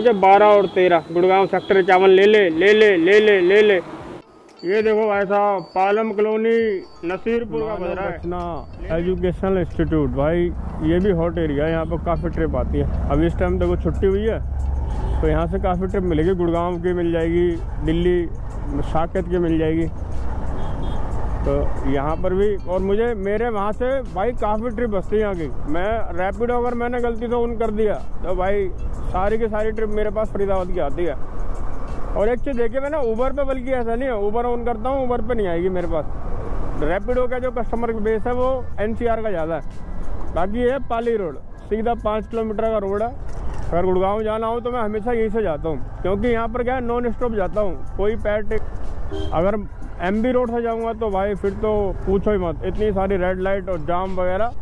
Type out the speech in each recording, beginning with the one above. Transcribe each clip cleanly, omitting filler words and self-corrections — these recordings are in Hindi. बजे 12 और 13 गुड़गांव सेक्टर चावल ले ले। ये देखो भाई साहब, पालम कॉलोनी नसीरपुर का बज रहा है ना एजुकेशनल इंस्टीट्यूट। भाई ये भी हॉट एरिया है, यहाँ पर काफ़ी ट्रिप आती है। अभी इस टाइम देखो छुट्टी हुई है तो यहाँ से काफ़ी ट्रिप मिलेगी, गुड़गांव की मिल जाएगी, दिल्ली साकेत की मिल जाएगी, तो यहाँ पर भी। और मुझे मेरे वहाँ से भाई काफ़ी ट्रिप बचती है यहाँ की। मैं रैपिडो अगर मैंने गलती से ऑन कर दिया तो भाई सारी की सारी ट्रिप मेरे पास फरीदाबाद की आती है। और एक चीज़ देखिए मैंने ऊबर पे, बल्कि ऐसा नहीं है, ऊबर ऑन करता हूँ ऊबर पे नहीं आएगी मेरे पास। रैपिडो का जो कस्टमर बेस है वो NCR का ज़्यादा है। बाकी ये पाली रोड सीधा 5 किलोमीटर का रोड है। अगर गुड़गांव जाना हो तो मैं हमेशा यहीं से जाता हूँ, क्योंकि यहाँ पर क्या है नॉन स्टॉप जाता हूँ, कोई पैट। अगर MB रोड से जाऊँगा तो भाई फिर तो पूछो ही मत, इतनी सारी रेड लाइट और जाम वगैरह।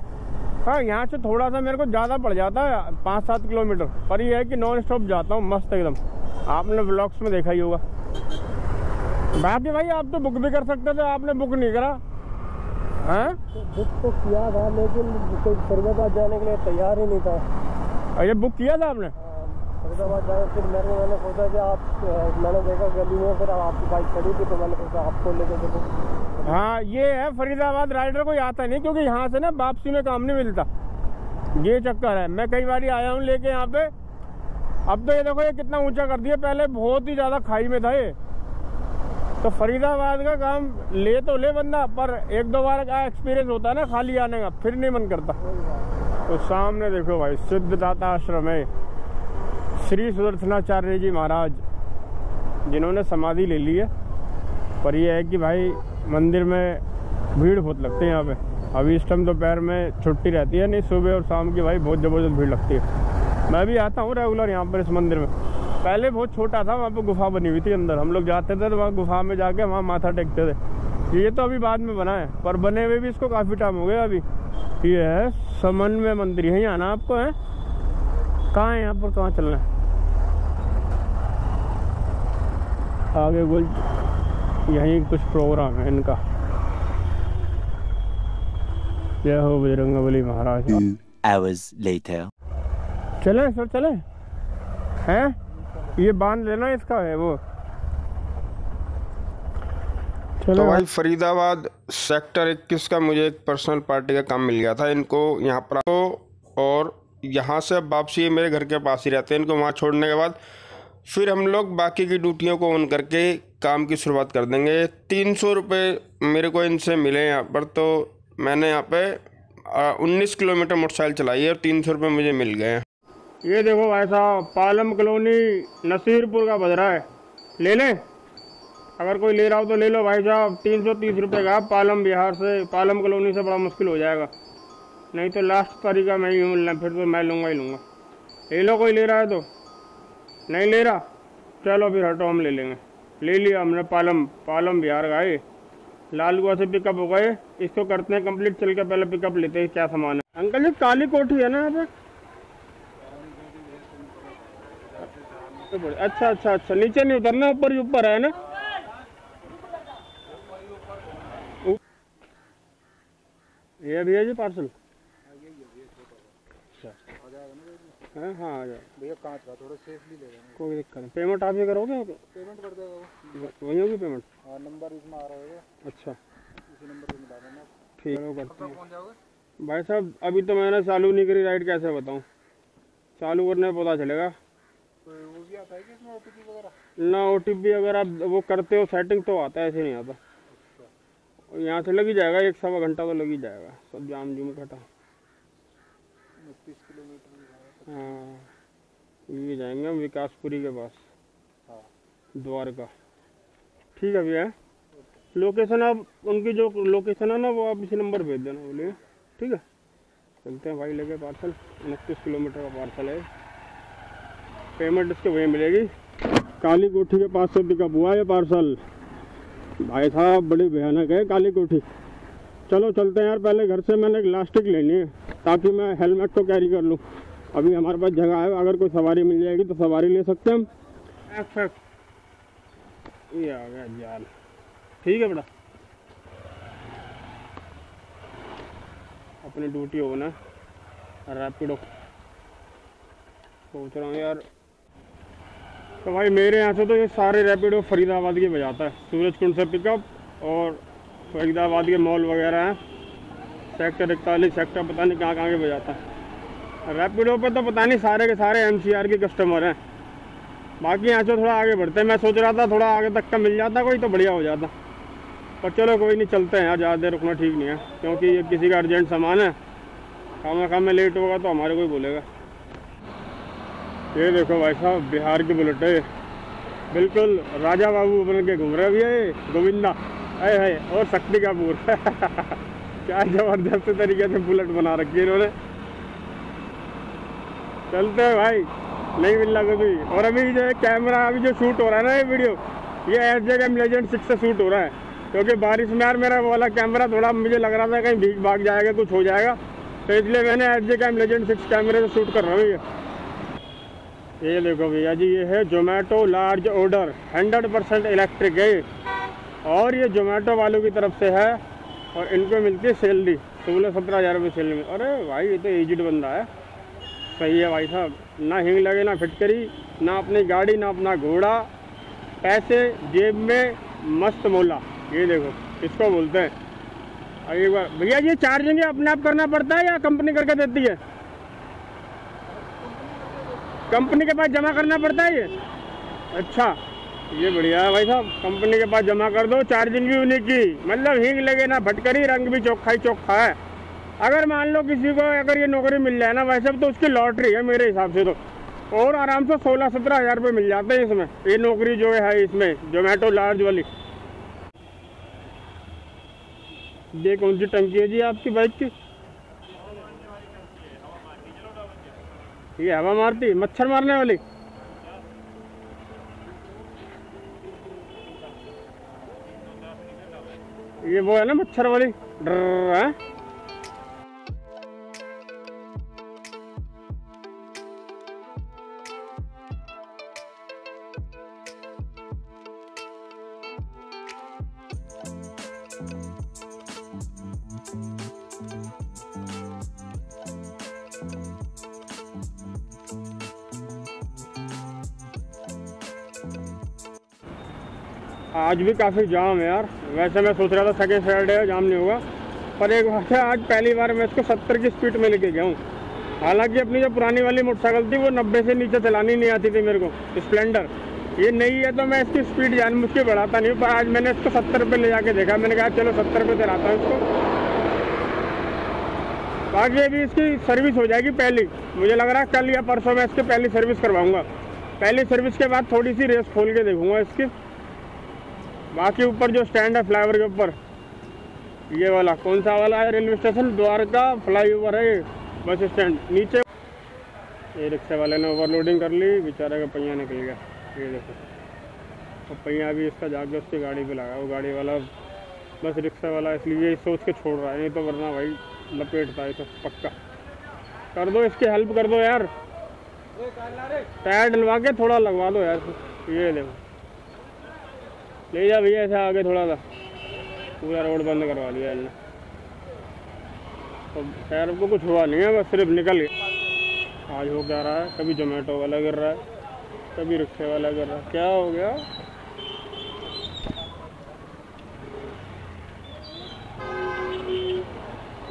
हाँ, यहाँ से थोड़ा सा मेरे को ज़्यादा पड़ जाता है 5-7 किलोमीटर, पर यह है कि नॉन स्टॉप जाता हूँ मस्त एकदम। आपने व्लॉग्स में देखा ही होगा। बाकी भाई आप तो बुक भी कर सकते थे, आपने बुक नहीं करा। हाँ बुक तो किया था, लेकिन कोई फरीदाबाद जाने के लिए तैयार ही नहीं था। ये बुक किया था आपने फरीदाबाद जाए, फिर मैंने सोचा कि आप, मैंने देखा गली में फिर आपकी बाइक खड़ी थी तो मैंने सोचा आपको लेके देखो। हाँ ये है, फरीदाबाद राइडर कोई आता नहीं, क्योंकि यहाँ से ना वापसी में काम नहीं मिलता, ये चक्कर है। मैं कई बार आया हूँ लेके यहाँ पे। अब तो ये देखो ये कितना ऊंचा कर दिया, पहले बहुत ही ज़्यादा खाई में था ये। तो फरीदाबाद का काम ले तो ले बंदा, पर एक दो बार का एक्सपीरियंस होता है ना खाली आने का, फिर नहीं मन करता। तो सामने देखो भाई सिद्धदाता आश्रम है, श्री सुदर्शनाचार्य जी महाराज जिन्होंने समाधि ले ली है। पर यह है कि भाई मंदिर में भीड़ बहुत लगती है यहाँ पे। अभी इस टाइम दोपहर में छुट्टी रहती है, नहीं सुबह और शाम की भाई बहुत ज़बरदस्त भीड़ लगती है। मैं भी आता हूँ रेगुलर यहाँ पर इस मंदिर में। पहले बहुत छोटा था, वहाँ पर गुफा बनी हुई थी अंदर, हम लोग जाते थे तो वहाँ गुफा में जाके वहाँ माथा टेकते थे। ये तो अभी बाद में बना है, पर बने हुए भी इसको काफ़ी टाइम हो गया। अभी ये है समन्वय मंदिर, यहीं आना आपको है। कहाँ है यहाँ पर, कहाँ चलना है आगे बोल। यहीं कुछ प्रोग्राम है इनका। जय हो बजरंगबली महाराज। 2 hours later चले सर चले हैं, ये बांध लेना इसका है वो। तो भाई फरीदाबाद सेक्टर 21 का मुझे एक पर्सनल पार्टी का काम मिल गया था। इनको यहाँ पर आओ, और यहाँ से वापसी मेरे घर के पास ही रहते हैं। इनको वहाँ छोड़ने के बाद फिर हम लोग बाकी की ड्यूटियों को ऑन करके काम की शुरुआत कर देंगे। 300 रुपये मेरे को इनसे मिले यहाँ पर, तो मैंने यहाँ पे 19 किलोमीटर मोटरसाइकिल चलाई है और 300 रुपये मुझे मिल गए। ये देखो भाई साहब, पालम कॉलोनी नसीरपुर का बज रहा है, ले लें। अगर कोई ले रहा हो तो ले लो भाई साहब, 330 रुपये का। पालम बिहार से, पालम कॉलोनी से बड़ा मुश्किल हो जाएगा, नहीं तो लास्ट तारीख का मैं ही मिलना, फिर तो मैं लूँगा ही लूँगा। ले लो कोई ले रहा है तो, नहीं ले रहा चलो फिर हटो हम ले लेंगे। ले लिया हमने, पालम बिहार का है। लाल गुआ से पिकअप हो गए, इसको करते हैं कंप्लीट। चल के पहले पिकअप लेते हैं, क्या सामान है। अंकल जी काली कोठी है ना यहाँ पे? अच्छा, नीचे नहीं उतरना, ऊपर ही ऊपर है ना। ये भैया जी पार्सल, हाँ भैया कांच का, थोड़ा सेफली ले लेना, कोई दिक्कत नहीं। पेमेंट आप ही करोगे? पेमेंट कर देगा वो, वही होगी पेमेंट। हाँ नंबर इसमें आ रहा है। अच्छा इसी नंबर पे मिला देना, ठीक है। पहुँच जाओगे भाई साहब? अभी तो मैंने चालू नहीं करी राइड, कैसे बताऊँ? चालू करने में पता चलेगा। वो भी आता है कि इसमें OTP वगैरह ना? OTP अगर आप वो करते हो सेटिंग तो आता है, ऐसे नहीं आता। यहाँ से लग ही जाएगा 1-1.25 घंटा तो लग ही जाएगा, सब जाम जूम घटा। 30 किलोमीटर हाँ, ये जाएंगे हम विकासपुरी के पास, हाँ द्वारका। ठीक है भैया, लोकेशन आप उनकी जो लोकेशन है ना वो आप इसी नंबर भेज देना बोलिए, ठीक है। चलते हैं भाई लेके पार्सल, 29 किलोमीटर का पार्सल है। पेमेंट इसके वहीं मिलेगी। काली कोठी के पास से पिकअप हुआ है पार्सल। भाई साहब बड़ी भयानक है काली कोठी। चलो चलते हैं यार, पहले घर से मैंने एक इलास्टिक लेनी है ताकि मैं हेलमेट तो कैरी कर लूँ। अभी हमारे पास जगह है, अगर कोई सवारी मिल जाएगी तो सवारी ले सकते हैं हम। ये आ गया जाल, ठीक है बड़ा। अपनी ड्यूटी हो ना रैपिडो, सोच रहा हूँ यार तो भाई मेरे यहाँ से तो ये सारे रैपिडो फरीदाबाद के बजाता है, सूरजकुंड से पिकअप और फरीदाबाद के मॉल वगैरह हैं, सेक्टर 41 सेक्टर पता नहीं कहाँ कहाँ के बजाता है। रैपिडो पर तो पता नहीं सारे के सारे एमसीआर के कस्टमर हैं। बाकी यहाँ से थोड़ा आगे बढ़ते हैं, मैं सोच रहा था थोड़ा आगे तक का मिल जाता कोई तो बढ़िया हो जाता, पर चलो कोई नहीं, चलते हैं यार, ज़्यादा देर रुकना ठीक नहीं है क्योंकि ये किसी का अर्जेंट सामान है, काम में लेट होगा तो हमारे कोई बोलेगा। ये देखो भाई साहब बिहार की बुलेट है, बिल्कुल राजा बाबू बन के घूम रहे भी है, गोविंदा अरे है और शक्ति कापूर क्या जबरदस्त तरीके से बुलेट बना रखी है इन्होंने। चलते हैं भाई, नहीं मिलना कभी। और अभी जो है कैमरा अभी जो शूट हो रहा है ना ये वीडियो, ये SZM Legend 6 से शूट हो रहा है क्योंकि बारिश में यार मेरा वो वाला कैमरा थोड़ा मुझे लग रहा था कहीं भीग भाग जाएगा कुछ हो जाएगा, तो इसलिए मैंने SZM Legend 6 कैमरे से शूट कर रहा हूँ भैया। ये देखो भैया जी, ये है जोमेटो लार्ज ऑर्डर 100% इलेक्ट्रिक है और ये जोमेटो वालों की तरफ से है और इनको मिलती है सैलरी 16-17 हज़ार रुपये सैलरी। अरे भाई ये तो एजिड बंदा है, सही है भाई साहब, ना हींग लगे ना फिटकरी, ना अपनी गाड़ी ना अपना घोड़ा, पैसे जेब में मस्त मोला। ये देखो इसको बोलते हैं। एक बार भैया जी चार्जिंग अपने आप करना पड़ता है या कंपनी करके देती है? कंपनी के पास जमा करना पड़ता है ये? अच्छा ये बढ़िया है भाई साहब, कंपनी के पास जमा कर दो, चार्जिंग भी उन्हीं की, मतलब हींग लगे ना भटकरी, रंग भी चोखा ही चोखा है। अगर मान लो किसी को अगर ये नौकरी मिल जाए ना भाई साहब तो उसकी लॉटरी है मेरे हिसाब से तो, और आराम से 16-17 हज़ार रुपये मिल जाते हैं इसमें, ये नौकरी जो है इसमें जोमेटो लार्ज वाली। ये कौन सी टंकी है जी आपकी बाइक की? ये हवा मारती मच्छर मारने वाली? ये वो है ना मच्छर वाली है? आज भी काफ़ी जाम है यार, वैसे मैं सोच रहा था सेकेंड सैटरडे है जाम नहीं होगा, पर एक बात है आज पहली बार मैं इसको 70 की स्पीड में लेके गया हूँ। हालांकि अपनी जो पुरानी वाली मोटरसाइकिल थी वो 90 से नीचे चलानी नहीं आती थी मेरे को, स्प्लेंडर, ये नई है तो मैं इसकी स्पीड जानबूझ के बढ़ाता नहीं, पर आज मैंने इसको 70 पे ले जाके देखा, मैंने कहा चलो 70 पे चलाता हूँ इसको। बाकी अभी इसकी सर्विस हो जाएगी पहली, मुझे लग रहा है कल या परसों मैं इसकी पहली सर्विस करवाऊँगा, पहली सर्विस के बाद थोड़ी सी रेस खोल के देखूँगा इसकी। बाकी ऊपर जो स्टैंड है फ्लाईओवर के ऊपर, ये वाला कौन सा वाला है रेलवे स्टेशन द्वारका फ्लाईओवर है बस स्टैंड, नीचे ये रिक्शे वाले ने ओवरलोडिंग कर ली, बेचारे का पहिया निकल गया। ये देखो और पहिया भी इसका जाके उसकी गाड़ी पे लगा, वो गाड़ी वाला बस रिक्शा वाला इसलिए सोच के छोड़ रहा है, नहीं तो वरना भाई लपेटता है तो पक्का। कर दो इसकी हेल्प कर दो यार, टायर डलवा के थोड़ा लगवा दो यार। ये देखो ले जा भैया ऐसा आगे थोड़ा सा, पूरा रोड बंद करवा दिया इन्होंने तो, खैर को कुछ हुआ नहीं है बस सिर्फ निकल गया। आज हो क्या रहा है, कभी जोमेटो वाला गिर रहा है कभी रिक्शे वाला गिर रहा है, क्या हो गया?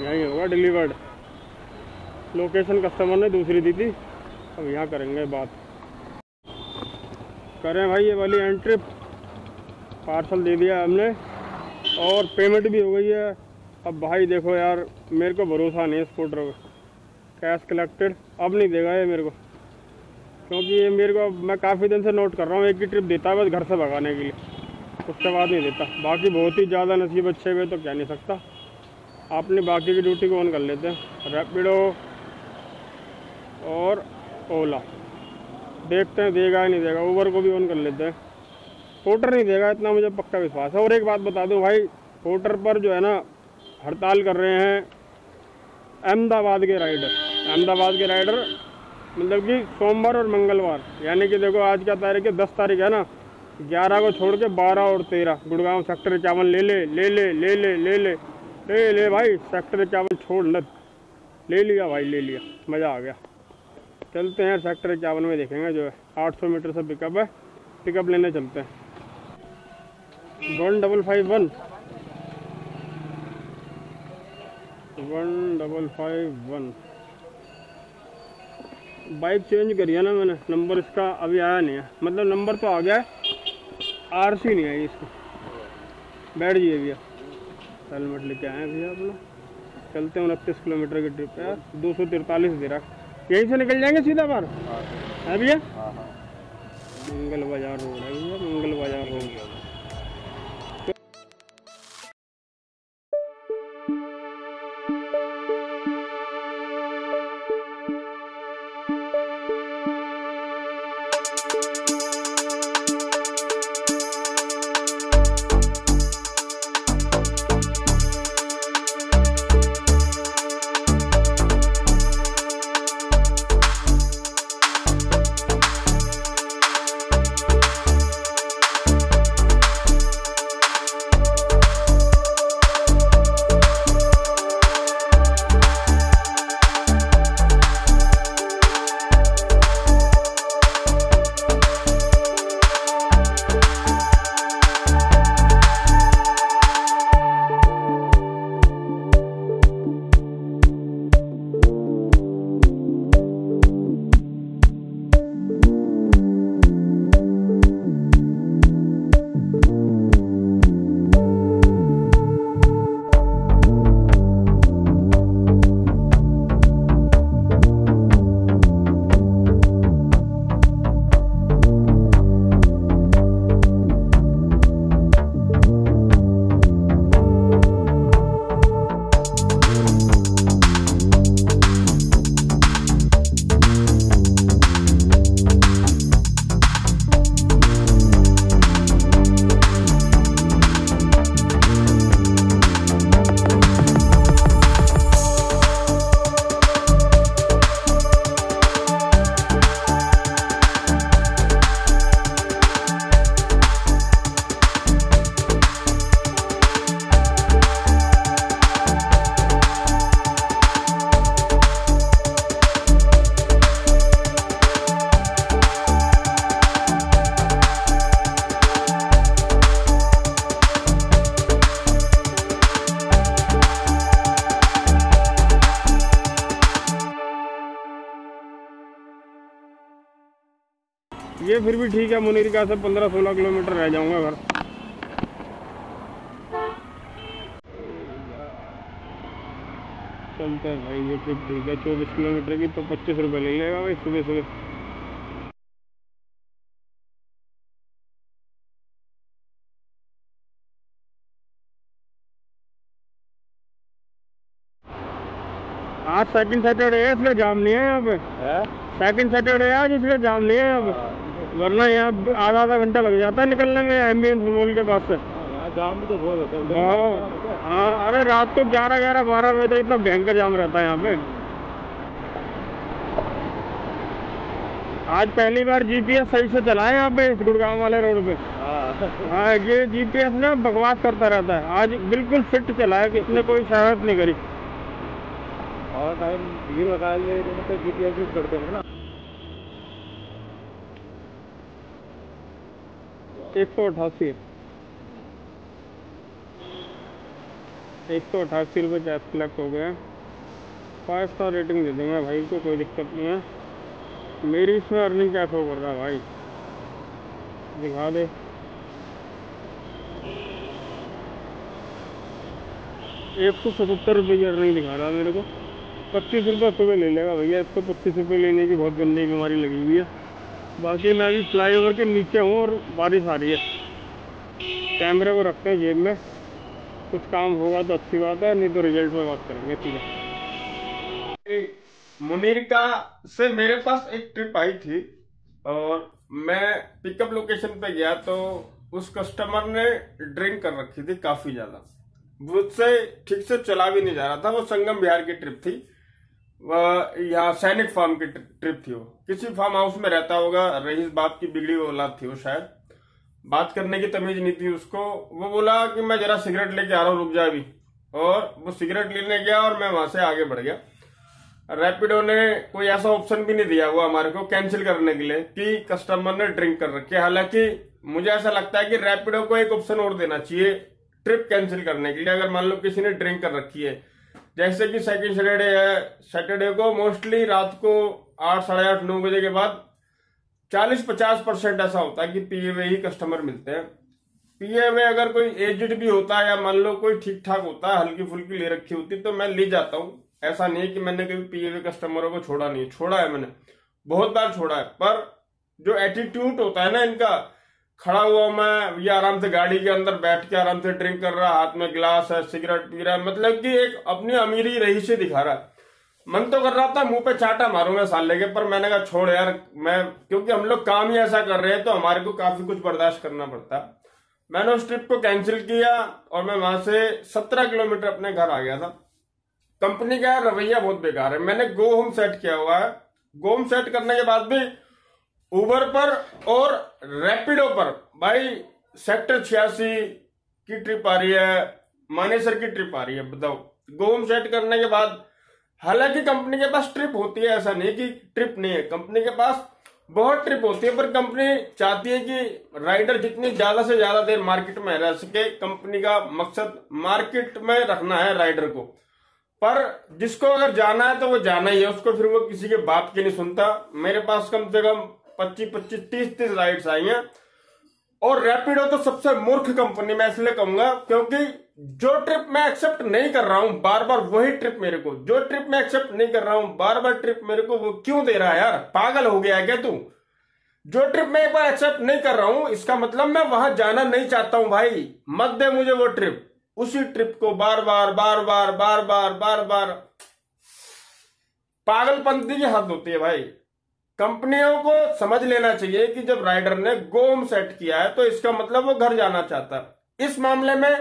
यही होगा डिलीवर्ड, लोकेशन कस्टमर ने दूसरी दी थी, अब यहाँ करेंगे बात। करें भाई ये वाली एंट्री, पार्सल दे दिया हमने और पेमेंट भी हो गई है। अब भाई देखो यार मेरे को भरोसा नहीं है इस पोर्टर पर, कैश कलेक्टेड अब नहीं देगा ये मेरे को, क्योंकि ये मेरे को मैं काफ़ी दिन से नोट कर रहा हूँ, एक ही ट्रिप देता है बस घर से भगाने के लिए, उसके बाद नहीं देता। बाकी बहुत ही ज़्यादा नसीब अच्छे हुए तो कह नहीं सकता, आपने बाकी की ड्यूटी को ऑन कर लेते हैं। रैपिडो और ओला देखते हैं देगा या नहीं देगा, ऊबर को भी ऑन कर लेते हैं, पोर्टर नहीं देगा इतना मुझे पक्का विश्वास है। और एक बात बता दूं भाई, पोर्टर पर जो है ना हड़ताल कर रहे हैं अहमदाबाद के राइडर, मतलब कि सोमवार और मंगलवार, यानी कि देखो आज क्या तारीख है 10 तारीख है ना, 11 को छोड़ के 12 और 13 गुड़गांव सेक्टर 51 ले ले भाई सेक्टर 51 छोड़ ले लिया भाई, ले लिया मज़ा आ गया। चलते हैं सेक्टर 51 में, देखेंगे जो है 800 मीटर से पिकअप है, पिकअप लेने चलते हैं। 1551 बाइक चेंज करी है ना मैंने, नंबर इसका अभी आया नहीं है, मतलब नंबर तो आ गया है, आरसी नहीं आई इसकी। बैठ जाइए भैया, हेलमेट लेके आए हैं भैया अपना। चलते हैं 29 किलोमीटर की ट्रिप है, 243 दे रहा। यहीं से निकल जाएंगे सीधा बाहर है भैया। मंगल बाजार रोड है भैया, मंगल बाजार रोड। ये फिर भी ठीक है, मुनीरिका से 15-16 किलोमीटर रह जाऊंगा घर। चलते हैं भाई, ये ट्रिप ठीक है। 24 किलोमीटर की तो 25 रुपये ले लेगा भाई सुबह सुबह। आज सेकंड सैटरडे है इसलिए जाम नहीं है यहाँ पे। सेकंड सैटरडे है आज इसलिए जाम नहीं है यहाँ पे, वरना यहाँ आधा घंटा लग जाता है निकलने में एम्बियंस मॉल के पास से। जाम भी तो बहुत होता है। हाँ, अरे रात को 11-12 बजे तो इतना भयंकर जाम रहता है यहाँ पे। आज पहली बार जीपीएस सही से चलाए यहाँ पे गुड़गांव वाले रोड पे। हाँ, ये जीपीएस ना बकवास करता रहता है। आज बिल्कुल फिट चलाया कि इसने कोई शरारत नहीं करी। और टाइम भीड़ लगाए जीपीएस यूज करते हैं ना। 188 रुपये टैक्स कलेक्ट हो गया। 5 स्टार रेटिंग दे दूँगा भाई को, कोई दिक्कत नहीं है। मेरी इसमें अर्निंग क्या शो कर रहा है भाई, दिखा दे। ₹177 की अर्निंग दिखा रहा है मेरे को। 25 रुपये सुबह ले लेगा भैया इसको। 25 रुपये लेने की बहुत गंदी बीमारी लगी हुई है। बाकी मैं अभी फ्लाईओवर के नीचे हूँ और बारिश आ रही है। कैमरे को रखते हैं जेब में, कुछ काम होगा तो अच्छी बात है, नहीं तो रिजल्ट में बात करेंगे। ठीक है, मुनीरिका से मेरे पास एक ट्रिप आई थी और मैं पिकअप लोकेशन पे गया तो उस कस्टमर ने ड्रिंक कर रखी थी काफी ज्यादा, मुझसे ठीक से चला भी नहीं जा रहा था। वो संगम विहार की ट्रिप थी, यहाँ सैनिक फार्म की ट्रिप थी। वो किसी फार्म हाउस में रहता होगा, रईस बाप की बिगड़ी औलाद थी वो, शायद बात करने की तमीज नहीं थी उसको। वो बोला कि मैं जरा सिगरेट लेके आ रहा हूँ, रुक जा अभी, और वो सिगरेट लेने गया और मैं वहां से आगे बढ़ गया। रैपिडो ने कोई ऐसा ऑप्शन भी नहीं दिया हुआ हमारे को कैंसिल करने के लिए कि कस्टमर ने ड्रिंक कर रखी है। हालांकि मुझे ऐसा लगता है कि रैपिडो को एक ऑप्शन और देना चाहिए ट्रिप कैंसिल करने के लिए। अगर मान लो किसी ने ड्रिंक कर रखी है, जैसे कि सेकंड सैटरडे है, सैटरडे को मोस्टली रात को 8, 8:30, 9 बजे के बाद 40-50% ऐसा होता है कि पिए हुए ही कस्टमर मिलते हैं। पिए हुए अगर कोई एजड भी होता है या मान लो कोई ठीक ठाक होता है, हल्की फुल्की ले रखी होती तो मैं ले जाता हूँ। ऐसा नहीं है कि मैंने कभी पिए हुए कस्टमरों को छोड़ा नहीं, छोड़ा है मैंने, बहुत बार छोड़ा है। पर जो एटीट्यूड होता है ना इनका, खड़ा हुआ मैं या आराम से गाड़ी के अंदर बैठ के आराम से ड्रिंक कर रहा, हाथ में गिलास है, सिगरेट पी रहा है, मतलब कि एक अपनी अमीरी रही से दिखा रहा है। मन तो कर रहा था मुंह पे चाटा मारूं मैं साल लेके, पर मैंने कहा छोड़ यार, मैं क्योंकि हम लोग काम ही ऐसा कर रहे हैं तो हमारे को काफी कुछ बर्दाश्त करना पड़ता। मैंने उस ट्रिप को कैंसिल किया और मैं वहां से 17 किलोमीटर अपने घर आ गया था। कंपनी का रवैया बहुत बेकार है। मैंने गो होम सेट किया हुआ है, गो होम सेट करने के बाद भी उबर पर और रैपिडो पर भाई सेक्टर 86 की ट्रिप आ रही है, मानेसर की ट्रिप आ रही है। बताओ, गोम सेट करने के बाद, हालांकि कंपनी के पास ट्रिप होती है, ऐसा नहीं कि ट्रिप नहीं है, कंपनी के पास बहुत ट्रिप होती है, पर कंपनी चाहती है कि राइडर जितनी ज्यादा से ज्यादा देर मार्केट में रह सके। कंपनी का मकसद मार्केट में रखना है राइडर को, पर जिसको अगर जाना है तो वो जाना ही है, उसको फिर वो किसी के बाप की नहीं सुनता। मेरे पास कम से कम 25-25, 30-30 राइड्स आई हैं। और रैपिडो तो सबसे मूर्ख कंपनी में इसलिए कहूंगा क्योंकि जो ट्रिप मैं एक्सेप्ट नहीं कर रहा हूं बार बार, वही ट्रिप मेरे को, जो ट्रिप मैं एक्सेप्ट नहीं कर रहा हूं बार बार ट्रिप मेरे को वो क्यों दे रहा है यार? पागल हो गया है क्या तू? जो ट्रिप मैं एक बार एक्सेप्ट नहीं कर रहा हूं, इसका मतलब मैं वहां जाना नहीं चाहता हूं भाई, मत दे मुझे वो ट्रिप। उसी ट्रिप को बार बार बार बार बार बार बार बार, पागलपंती की हद होती है भाई। कंपनियों को समझ लेना चाहिए कि जब राइडर ने गो होम सेट किया है तो इसका मतलब वो घर जाना चाहता है। इस मामले में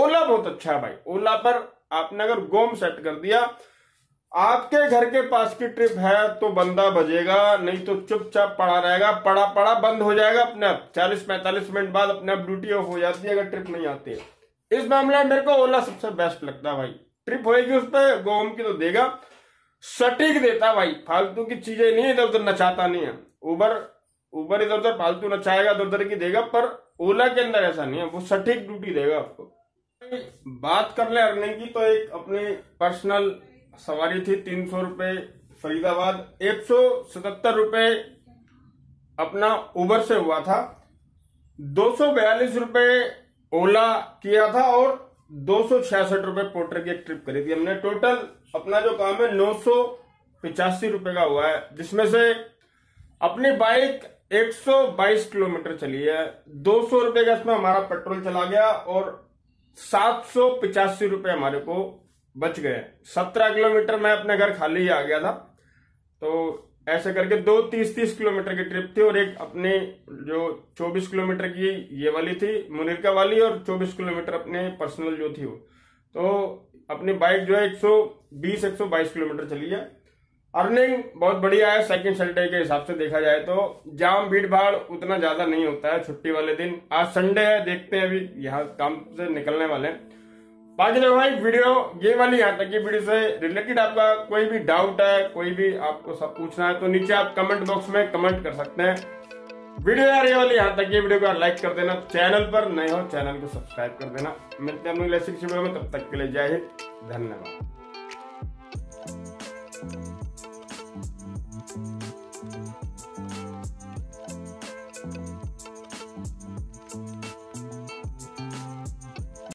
ओला बहुत अच्छा है भाई। ओला पर आपने अगर गो होम सेट कर दिया, आपके घर के पास की ट्रिप है तो बंदा बजेगा, नहीं तो चुपचाप पड़ा रहेगा, पड़ा पड़ा बंद हो जाएगा अपने आप। 40-45 मिनट बाद अपने आप ड्यूटी ऑफ हो जाती है अगर ट्रिप नहीं आती है। इस मामले में मेरे को ओला सबसे बेस्ट लगता है भाई। ट्रिप होगी उस पर गो होम की तो देगा, सटीक देता भाई, फालतू की चीजें नहीं, इधर उधर नचाता नहीं है। उबर इधर उधर फालतू नचाएगा, इधर उधर की देगा, पर ओला के अंदर ऐसा नहीं है, वो सटीक ड्यूटी देगा आपको। बात कर ले अर्निंग की तो एक अपनी पर्सनल सवारी थी 300 रुपये फरीदाबाद, 177 रुपये अपना उबर से हुआ था, 242 रुपये ओला किया था और 266 रुपये पोर्टर की एक ट्रिप करी थी हमने। टोटल अपना जो काम है 985 रुपये का हुआ है, जिसमें से अपनी बाइक 122 किलोमीटर चली है, 200 रुपये का इसमें हमारा पेट्रोल चला गया और 785 रुपये हमारे को बच गए। 17 किलोमीटर मैं अपने घर खाली ही आ गया था। तो ऐसे करके दो 30-30 किलोमीटर की ट्रिप थी और एक अपने जो 24 किलोमीटर की ये वाली थी मुनिरका वाली, और 24 किलोमीटर अपने पर्सनल जो थी वो। तो अपनी बाइक जो है 120-122 किलोमीटर चली है। अर्निंग बहुत बढ़िया है सेकंड सैटरडे के हिसाब से देखा जाए तो। जाम भीड़ भाड़ उतना ज्यादा नहीं होता है छुट्टी वाले दिन। आज संडे है, देखते हैं, अभी यहाँ काम से निकलने वाले हैं। बाकी देखो भाई, वीडियो ये वाली यहाँ तक की वीडियो से रिलेटेड आपका कोई भी डाउट है, कोई भी आपको सब पूछना है तो नीचे आप कमेंट बॉक्स में कमेंट कर सकते हैं। वीडियो यार ये वाली यहाँ तक की वीडियो को लाइक कर देना, चैनल पर नए हो चैनल को सब्सक्राइब कर देना। मिलते हैं हम लोग ऐसी किसी वीडियो में, तब तक के लिए जय हिंद, धन्यवाद।